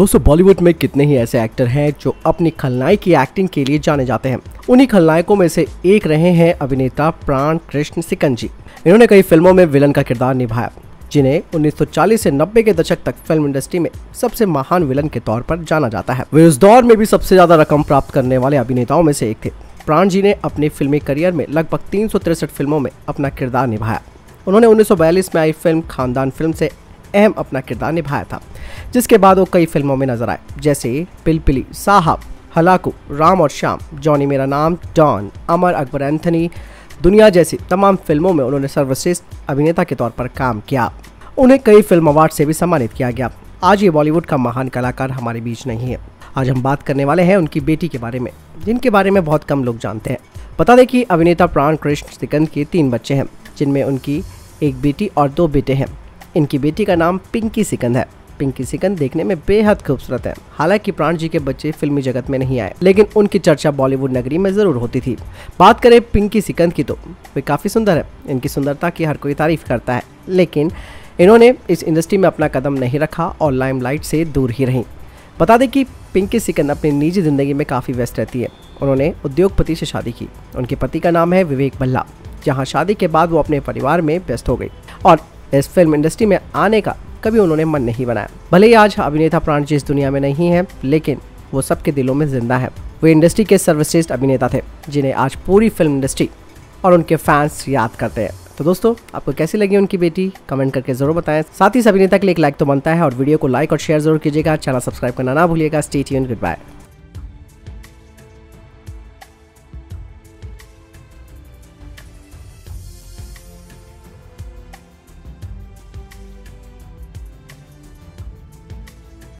दोस्तों बॉलीवुड में कितने ही ऐसे एक्टर हैं जो अपनी खलनायक की एक्टिंग के लिए जाने जाते हैं। उन्हीं खलनायकों में से एक रहे हैं अभिनेता प्राण कृष्ण सिकंद जी। इन्होंने कई फिल्मों में विलन का किरदार निभाया, जिन्हें 1940 से 90 के दशक तक फिल्म इंडस्ट्री में सबसे महान विलन के तौर पर जाना जाता है। वे उस दौर में भी सबसे ज्यादा रकम प्राप्त करने वाले अभिनेताओं में से एक थे। प्राण जी ने अपने फिल्मी करियर में लगभग 363 फिल्मों में अपना किरदार निभाया। उन्होंने 1942 में आई फिल्म खानदान फिल्म से अहम अपना किरदार निभाया था, जिसके बाद वो कई फिल्मों में नजर आए, जैसे पिलपिली, साहब, हलाकू, राम और श्याम, जॉनी मेरा नाम, डॉन, अमर अकबर एंथनी, दुनिया जैसी तमाम फिल्मों में उन्होंने सर्वश्रेष्ठ अभिनेता के तौर पर काम किया। उन्हें कई फिल्म अवार्ड से भी सम्मानित किया गया। आज ये बॉलीवुड का महान कलाकार हमारे बीच नहीं है। आज हम बात करने वाले हैं उनकी बेटी के बारे में, जिनके बारे में बहुत कम लोग जानते हैं। बता दें कि अभिनेता प्राण कृष्ण सिकंद के 3 बच्चे हैं, जिनमें उनकी एक बेटी और 2 बेटे हैं। इनकी बेटी का नाम पिंकी सिकंद है। पिंकी सिकंद देखने में बेहद खूबसूरत है। हालांकि प्राण जी के बच्चे फिल्मी जगत में नहीं आए, लेकिन उनकी चर्चा बॉलीवुड नगरी में जरूर होती थी। बात करें पिंकी सिकंद की तो वे काफ़ी सुंदर है। इनकी सुंदरता की हर कोई तारीफ करता है, लेकिन इन्होंने इस इंडस्ट्री में अपना कदम नहीं रखा और लाइमलाइट से दूर ही रहीं। बता दें कि पिंकी सिकंद अपनी निजी ज़िंदगी में काफ़ी व्यस्त रहती है। उन्होंने उद्योगपति से शादी की। उनके पति का नाम है विवेक भल्ला। जहाँ शादी के बाद वो अपने परिवार में व्यस्त हो गई और इस फिल्म इंडस्ट्री में आने का कभी उन्होंने मन नहीं बनाया। भले ही आज अभिनेता प्राण जी इस दुनिया में नहीं है, लेकिन वो सबके दिलों में जिंदा है। वे इंडस्ट्री के सर्वश्रेष्ठ अभिनेता थे, जिन्हें आज पूरी फिल्म इंडस्ट्री और उनके फैंस याद करते हैं। तो दोस्तों, आपको कैसी लगी उनकी बेटी, कमेंट करके जरूर बताएं। साथ ही इस अभिनेता के लिए एक लाइक तो बनता है और वीडियो को लाइक और शेयर जरूर कीजिएगा। चैनल सब्सक्राइब करना ना भूलिएगा। Stay tuned, good bye.